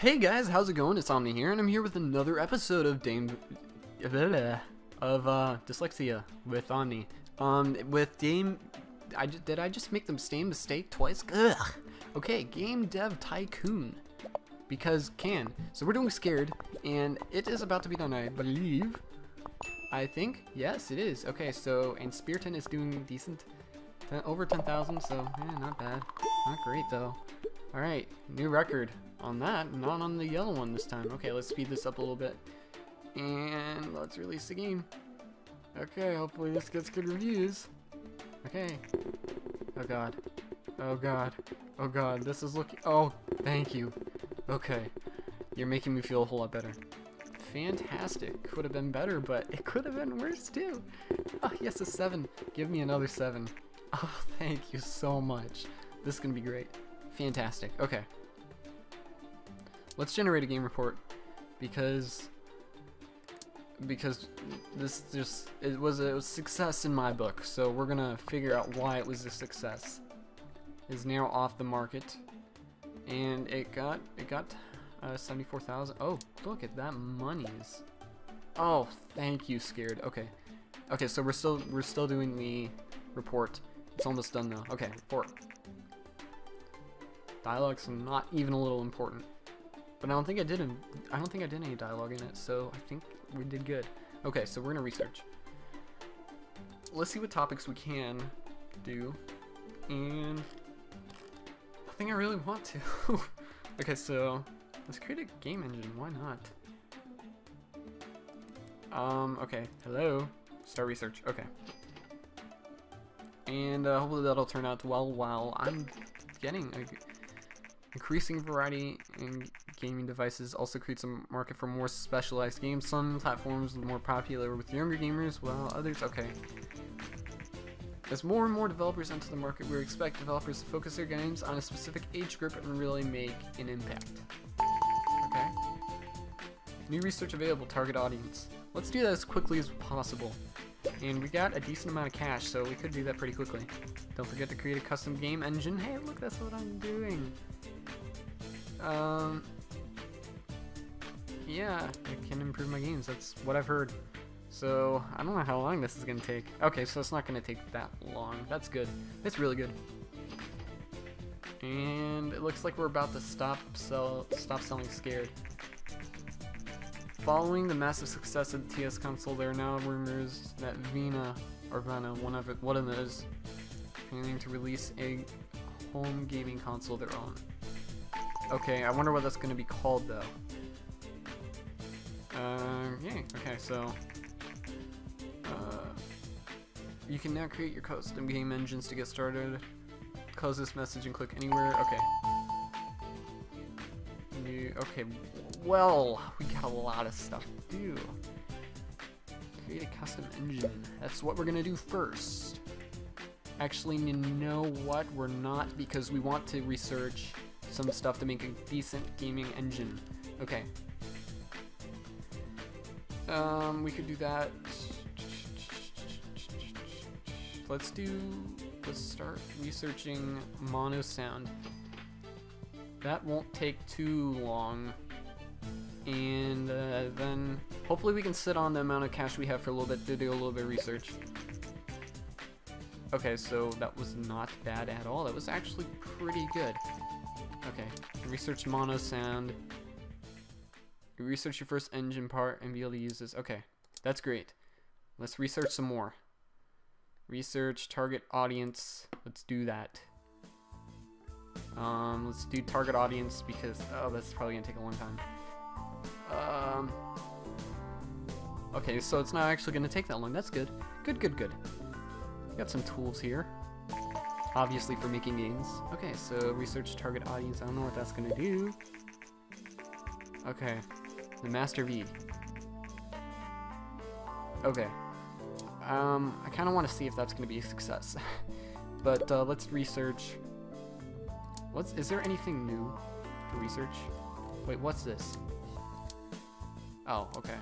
Hey guys, how's it going? It's Omni here, and I'm here with another episode of Dyslexia with Omni. With Dame, did I just make the same mistake twice? Ugh. Okay, Game Dev Tycoon, because can. So we're doing Scared, and it is about to be done, I believe. I think, yes, it is. Okay, so and Spearton is doing decent, over 10,000, so yeah, not bad, not great though. All right, new record on that, not on the yellow one this time. Okay, let's speed this up a little bit, and let's release the game. Okay, hopefully this gets good reviews. Okay. Oh god. Oh god. Oh god, this is looking... Oh, thank you. Okay. You're making me feel a whole lot better. Fantastic. Could have been better, but it could have been worse too. Oh, yes, a 7. Give me another 7. Oh, thank you so much. This is going to be great. Fantastic. Okay. Let's generate a game report, because this just it was success in my book. So we're gonna figure out why it was a success. Is now off the market, and it got 74,000. Oh, look at that monies. Oh, thank you, Scared. Okay, okay. So we're still doing the report. It's almost done now. Okay, report. Dialogues are not even a little important. But I don't think I did any dialogue in it, so I think we did good. Okay, so we're gonna research. Let's see what topics we can do, and I think I really want to. Okay, so let's create a game engine. Why not? Okay. Hello. Start research. Okay. And hopefully that'll turn out well. While I'm getting a increasing variety in gaming devices also creates a market for more specialized games. Some platforms are more popular with younger gamers, while others... Okay. As more and more developers enter the market, we expect developers to focus their games on a specific age group and really make an impact. Okay. New research available, target audience. Let's do that as quickly as possible. And we got a decent amount of cash, so we could do that pretty quickly. Don't forget to create a custom game engine. Hey, look, that's what I'm doing. Yeah, I can improve my games. That's what I've heard. So I don't know how long this is gonna take. Okay, so it's not gonna take that long. That's good. That's really good. And it looks like we're about to stop selling Scared. Following the massive success of the TS console, there are now rumors that Vena, one of those, planning to release a home gaming console of their own. Okay, I wonder what that's going to be called, though. Yeah, okay, so... you can now create your custom game engines to get started. Close this message and click anywhere. Okay. New, okay, well, we got a lot of stuff to do. Create a custom engine. That's what we're going to do first. Actually, you know what? We're not, because we want to research some stuff to make a decent gaming engine. Okay. We could do that. Let's start researching mono sound. That won't take too long. And then hopefully we can sit on the amount of cash we have for a little bit to do a little bit of research. Okay, so that was not bad at all. That was actually pretty good. Okay, research mono sound. You research your first engine part and be able to use this. Okay, that's great. Let's research some more. Research target audience. Let's do that. Let's do target audience because, oh, that's probably gonna take a long time. Okay, so it's not actually gonna take that long. That's good. Good, good, good. Got some tools here. Obviously for making games. Okay, so research target audience. I don't know what that's gonna do. Okay, the master V. Okay. I kind of want to see if that's gonna be a success. But let's research. Is there anything new to research? Wait, what's this? Oh, okay.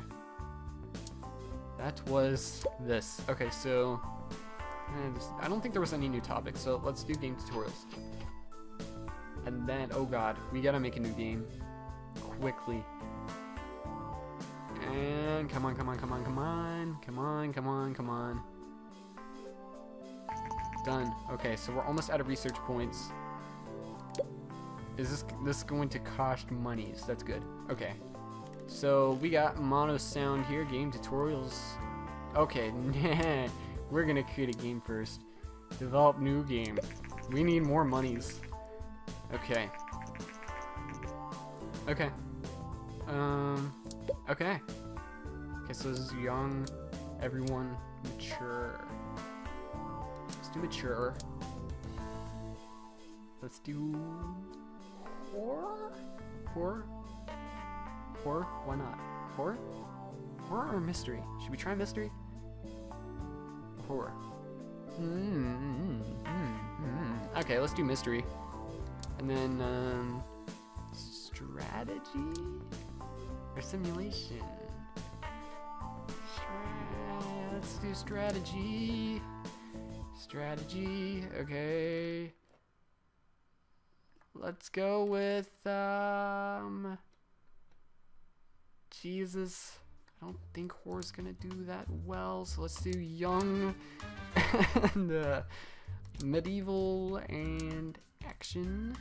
That was this. Okay, so. I don't think there was any new topics, so let's do game tutorials. And then, oh god, we gotta make a new game quickly. And come on, come on, come on, come on. Come on, come on, come on. Done. Okay, so we're almost out of research points. Is this going to cost monies? That's good. Okay. So we got mono sound here, game tutorials. Okay, we're gonna create a game first. Develop new game. We need more monies. Okay. Okay. Okay. Okay, so this is young, everyone, mature. Let's do mature. Let's do horror? Horror? Horror? Why not? Horror? Horror or mystery? Should we try mystery? Horror. Okay, let's do mystery. And then, strategy? Or simulation? Let's do strategy. Strategy, okay. Let's go with, Jesus. I don't think horror's gonna do that well, so let's do young and medieval and action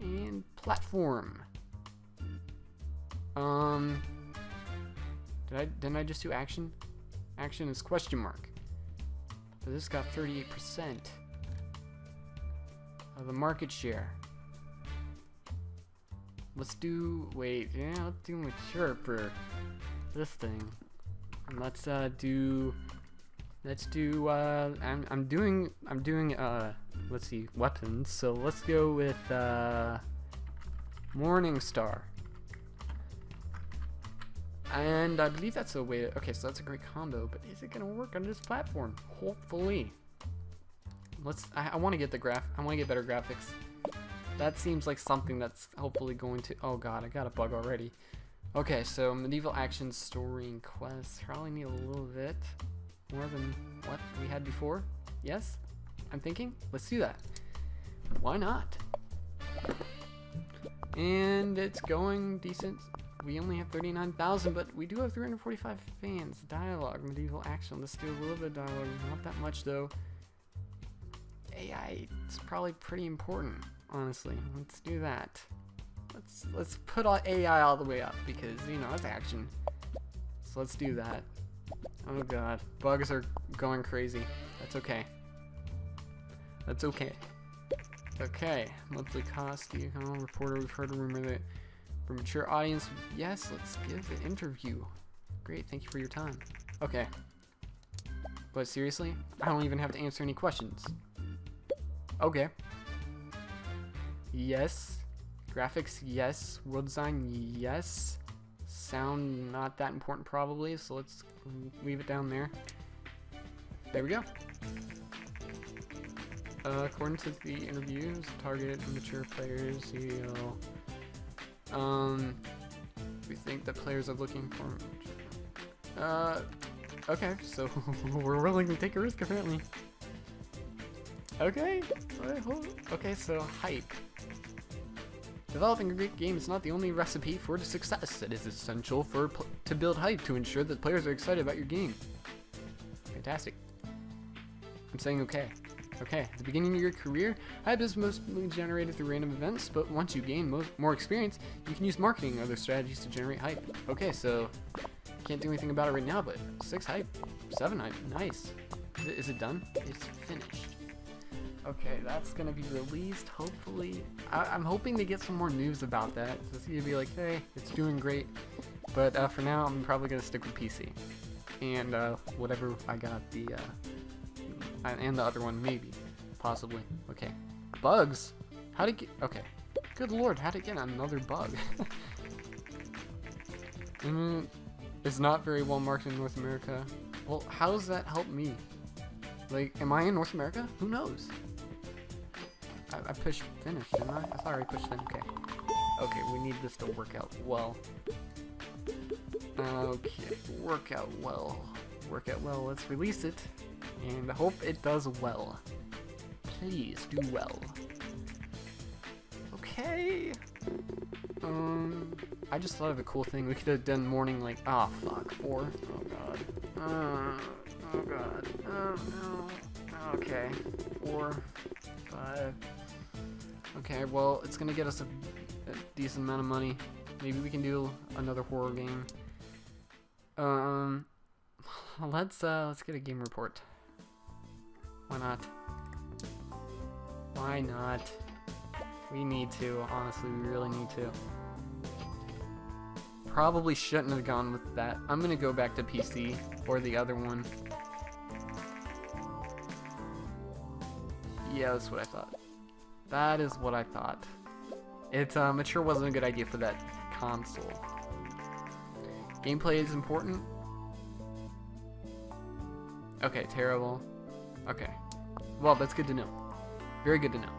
and platform. Didn't I just do action? Action is question mark. So this got 38% of the market share. Let's do, wait, yeah, let's do mature for this thing. And let's I'm doing let's see, weapons. So let's go with Morningstar. And I believe that's a way to, okay, so that's a great combo, but is it gonna work on this platform? Hopefully. Let's, I wanna get the graph, I wanna get better graphics. That seems like something that's hopefully going to, oh god, I got a bug already. Okay, so medieval action, story, and quests. Probably need a little bit more than what we had before. Yes? I'm thinking, let's do that. Why not? And it's going decent. We only have 39,000, but we do have 345 fans. Dialogue, medieval action. Let's do a little bit of dialogue. Not that much, though. AI, it's probably pretty important, honestly. Let's do that. Let's put AI all the way up, because, you know, it's action. So let's do that. Oh, God. Bugs are going crazy. That's okay. That's okay. Okay. Monthly cost. You can all report it. We've heard a rumor that... For mature audience, yes, let's give an interview. Great, thank you for your time. Okay. But seriously, I don't even have to answer any questions. Okay. Yes. Graphics, yes. World design, yes. Sound, not that important probably, so let's leave it down there. There we go. According to the interviews, target mature players, CEO. We think that players are looking for... okay, so we're willing to take a risk, apparently. Okay, okay, so hype. Developing a great game is not the only recipe for success. It is essential to build hype to ensure that players are excited about your game. Fantastic. I'm saying okay. Okay, at the beginning of your career, hype is mostly generated through random events, but once you gain more experience, you can use marketing and other strategies to generate hype. Okay, so can't do anything about it right now, but 6 hype, 7 hype, nice. Is it done? It's finished. Okay, that's gonna be released, hopefully. I'm hoping to get some more news about that. It's gonna be like, hey, it's doing great, but for now, I'm probably gonna stick with PC. And whatever I got, the... and the other one, maybe. Possibly. Okay. Bugs? How'd it get... Okay. Good lord, how'd it get another bug? It's not very well marketed in North America. Well, how does that help me? Like, am I in North America? Who knows? I pushed finish, didn't I? I thought I already pushed finish. Okay. Okay, we need this to work out well. Okay. Work out well. Work out well. Let's release it. And I hope it does well. Please do well. Okay. I just thought of a cool thing. We could have done morning like, ah, oh, fuck, 4. Oh god. Oh god. Oh no. Okay. 4, 5. Okay, well, it's gonna get us a decent amount of money. Maybe we can do another horror game. Let's get a game report. Why not? Why not? We need to, honestly, we really need to. Probably shouldn't have gone with that. I'm gonna go back to PC or the other one. Yeah, that's what I thought. That is what I thought. It sure wasn't a good idea for that console. Gameplay is important. Okay, terrible. Okay. Well, that's good to know. Very good to know.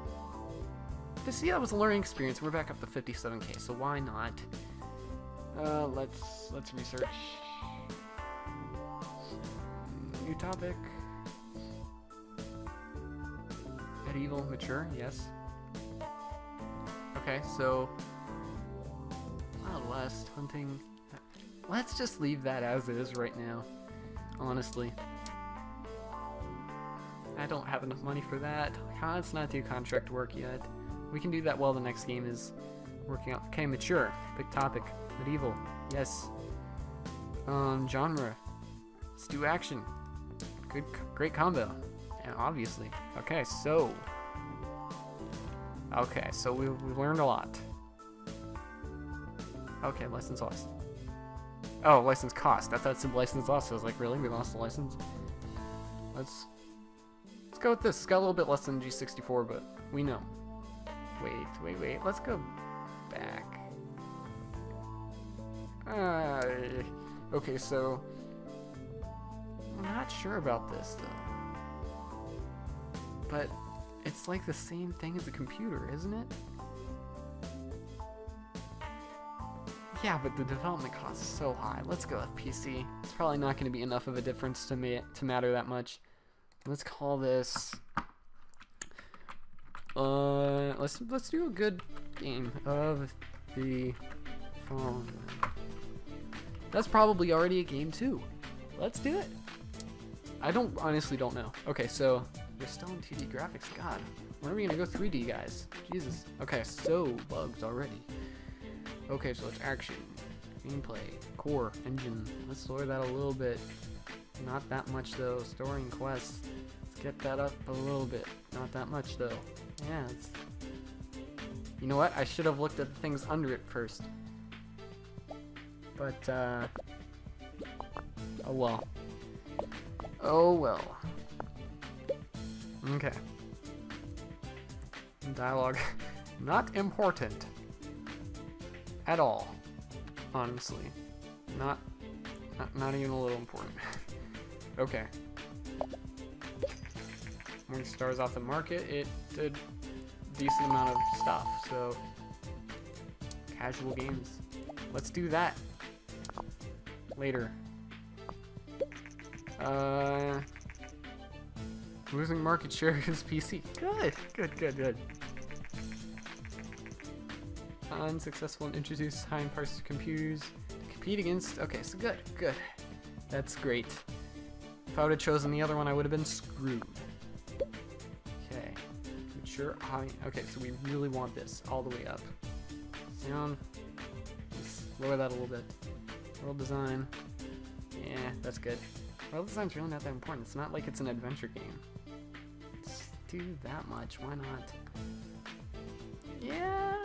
To see that was a learning experience. We're back up to 57k, so why not? Let's research. New topic. Medieval, mature, yes. Okay, so last hunting. Let's just leave that as it is right now. Honestly, I don't have enough money for that. Let's not do contract work yet. We can do that while the next game is working out. Okay, mature. Pick topic. Medieval. Yes. Genre. Let's do action. Good, great combo. And obviously. Okay, so. Okay, so we learned a lot. Okay, license lost. Oh, license cost. I thought it said license lost. I was like, really? We lost the license? Let's go with this. It's got a little bit less than G64, but we know. Wait. Let's go back. Okay, so I'm not sure about this though. But it's like the same thing as a computer, isn't it? Yeah, but the development cost is so high. Let's go with PC. It's probably not going to be enough of a difference to matter that much. Let's call this. Let's do a good game of the phone. That's probably already a game too. Let's do it. I honestly don't know. Okay, so we're still in 2D graphics. God, when are we gonna go 3D, guys? Jesus. Okay, so bugs already. Okay, so it's action, gameplay, core, engine. Let's lower that a little bit. Not that much though. Story and quests. Let's get that up a little bit. Not that much though. Yeah, it's... You know what? I should have looked at the things under it first. But, oh well. Oh well. Okay. Dialogue. Not important. At all. Honestly. Not even a little important. Okay. Morningstar's off the market. It did a decent amount of stuff, so casual games. Let's do that later. Losing market share is PC. Good. Unsuccessful in introduced high and parts to computers. Compete against. Okay, so good. That's great. If I would have chosen the other one, I would have been screwed. Sure, okay, so we really want this all the way up. Sound, let's lower that a little bit. World design, yeah, that's good. World design's really not that important. It's not like it's an adventure game. Let's do that much, why not? Yeah,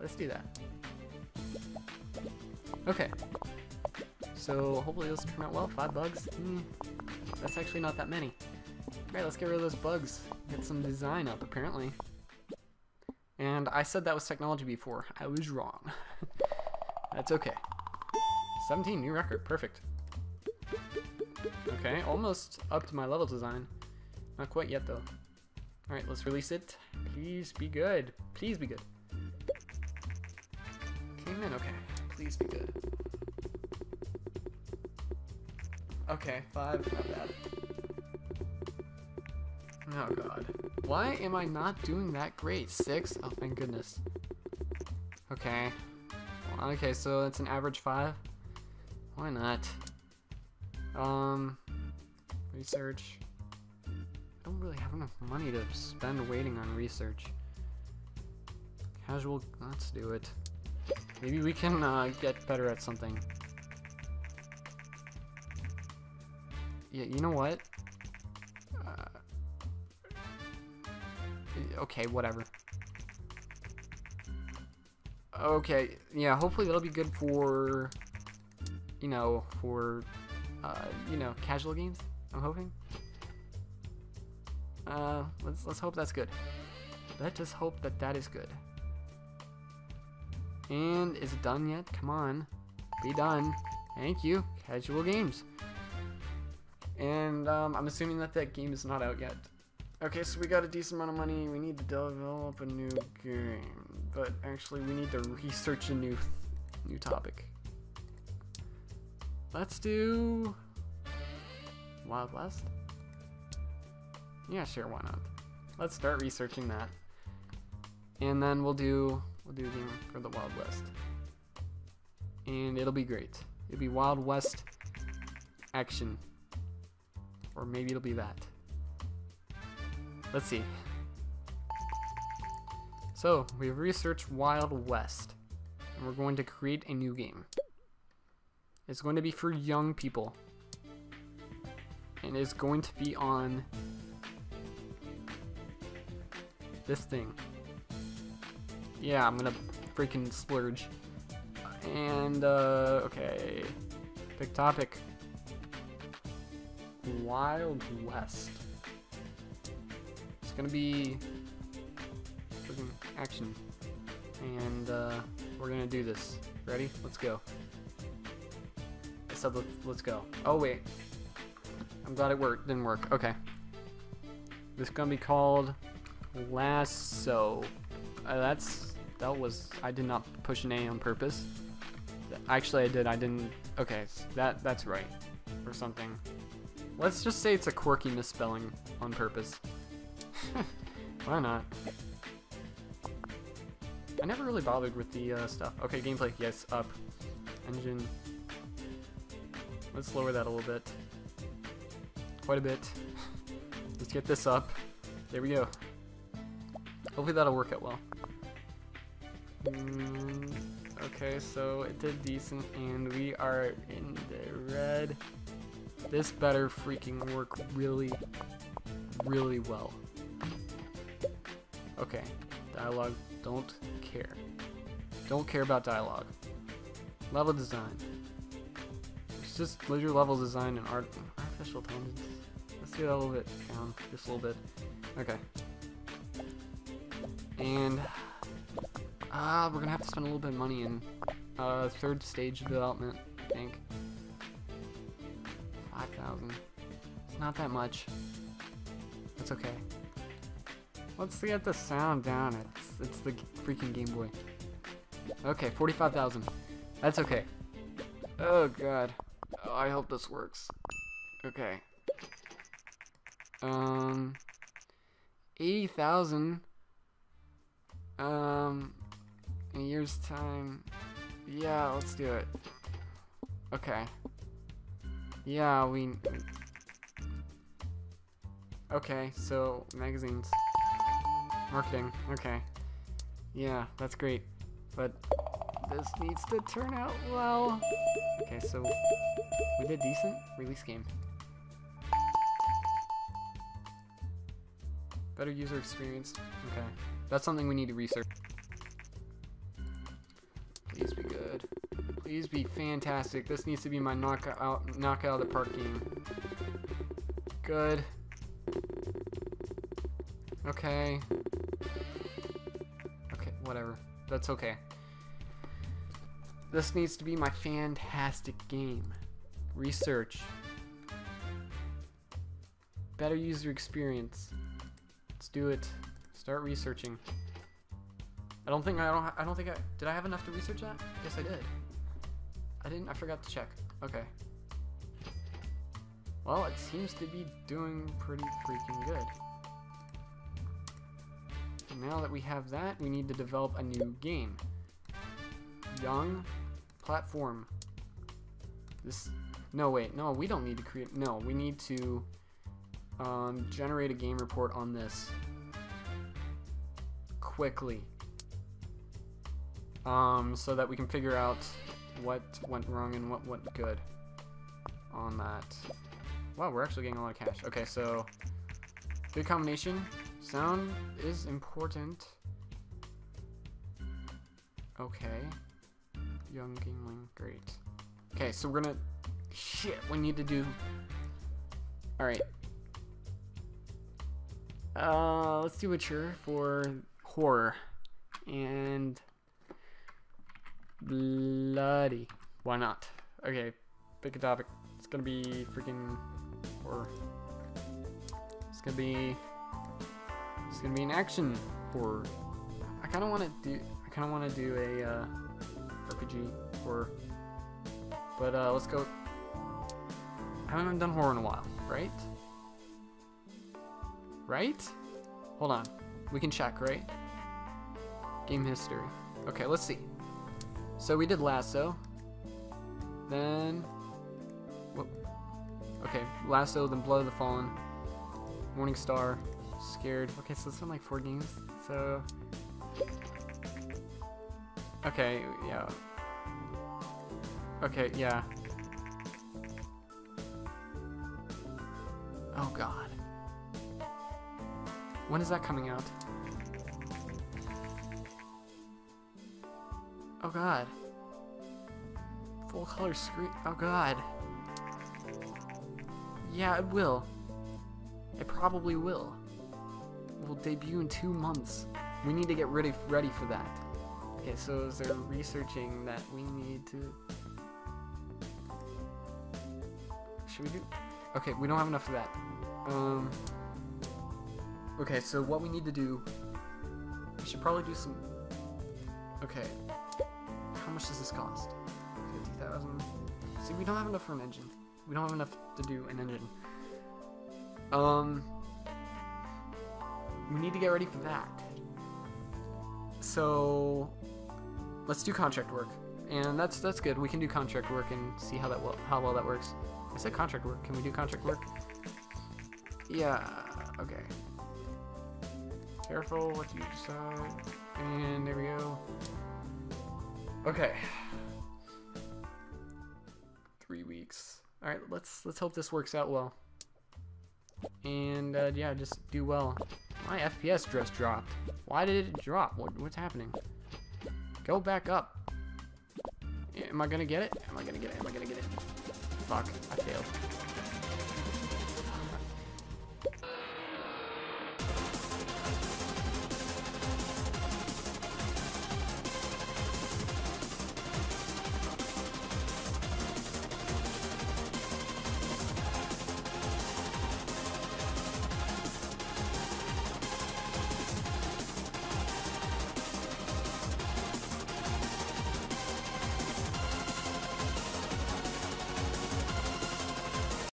let's do that. Okay, so hopefully this will turn out well. 5 bugs, that's actually not that many. Alright, let's get rid of those bugs. Get some design up, apparently. And I said that was technology before. I was wrong. That's okay. 17, new record. Perfect. Okay, almost up to my level design. Not quite yet, though. Alright, let's release it. Please be good. Please be good. Came in, okay. Please be good. Okay, 5, not bad. Oh god. Why am I not doing that great? 6? Oh, thank goodness. Okay. Okay, so that's an average 5. Why not? Research. I don't really have enough money to spend waiting on research. Casual, let's do it. Maybe we can get better at something. Yeah, you know what? Okay, whatever. Okay, yeah, hopefully that'll be good for, casual games, I'm hoping. Let's hope that's good. Let's just hope that that is good. And is it done yet? Come on, be done. Thank you, casual games. And I'm assuming that that game is not out yet. Okay, so we got a decent amount of money. We need to develop a new game. But actually, we need to research a new topic. Let's do Wild West. Yeah, sure, why not? Let's start researching that, and then we'll do the game for the Wild West, and it'll be great. It'll be Wild West action, or maybe it'll be that. Let's see. So, we've researched Wild West, and we're going to create a new game. It's going to be for young people, and it's going to be on this thing. Yeah, I'm gonna freaking splurge. And, okay, pick topic. Wild West. It's gonna be action, and we're gonna do this. Ready? Let's go. I said let's go. Oh wait, I'm glad it worked. Didn't work. Okay, this is gonna be called Lasso. I did not push an A on purpose. Actually, I did. I didn't. Okay, that's right, or something. Let's just say it's a quirky misspelling on purpose. Why not? I never really bothered with the stuff. Okay, gameplay, yes, up. Engine. Let's lower that a little bit. Quite a bit. Let's get this up. There we go. Hopefully that'll work out well. Okay, so it did decent, and we are in the red. This better freaking work really, really well. Okay, dialogue. Don't care. Don't care about dialogue. Level design. It's just literally level design and artificial intelligence. Let's do that a little bit down, just a little bit. Okay. And we're gonna have to spend a little bit of money in third stage development, I think. 5,000. It's not that much. That's okay. Let's get the sound down. It's the freaking Game Boy. Okay, 45,000. That's okay. Oh god. Oh, I hope this works. Okay. 80,000. In a year's time. Yeah, let's do it. Okay. Yeah, we. Okay, so magazines. Marketing, okay. Yeah, that's great. But this needs to turn out well. Okay, so we did decent. Release game. Better user experience. Okay. That's something we need to research. Please be good. Please be fantastic. This needs to be my knockout of the park game. Good. Okay. Whatever. That's okay. This needs to be my fantastic game. Research. Better user experience. Let's do it. Start researching. I don't think I did I have enough to research that? Yes, I did. I forgot to check. Okay. Well, it seems to be doing pretty freaking good. Now that we have that, we need to develop a new game. young platform. This, no wait, no, we don't need to create, no, we need to generate a game report on this quickly, so that we can figure out what went wrong and what went good on that. Wow, we're actually getting a lot of cash. Okay, so good combination. Sound is important. Okay, young Kingling, great. Okay, so we're gonna, shit, we need to do, all right, let's do mature for horror and bloody, why not? Okay, pick a topic. It's gonna be freaking horror. It's gonna be an action horror. I kind of want to do a RPG horror, but let's go. I haven't done horror in a while, right? Right? Hold on, we can check, right? Game history. Okay, let's see. So we did Lasso, then whoop. Okay, Lasso, then Blood of the Fallen, Morningstar, Scared. Okay, so it's been like 4 games. So okay, yeah. Okay, yeah. Oh god. When is that coming out? Oh god. Full color screen. Oh god. Yeah, it will. It probably will. It will debut in 2 months. We need to get ready for that. Okay, so is there researching that we need to... Should we do... Okay, we don't have enough of that. Okay, so what we need to do... We should probably do some... Okay. How much does this cost? 50,000. See, we don't have enough for an engine. We don't have enough to do an engine. We need to get ready for that. So... Let's do contract work, and that's good. We can do contract work and see how that well that works. I said contract work. Can we do contract work? Yeah. Okay. Careful what you decide. And there we go. Okay. 3 weeks. All right. Let's hope this works out well. And yeah, just do well. My FPS just dropped. Why did it drop? What's happening? Go back up. Am I gonna get it? Am I gonna get it? Am I gonna get it? Fuck, I failed.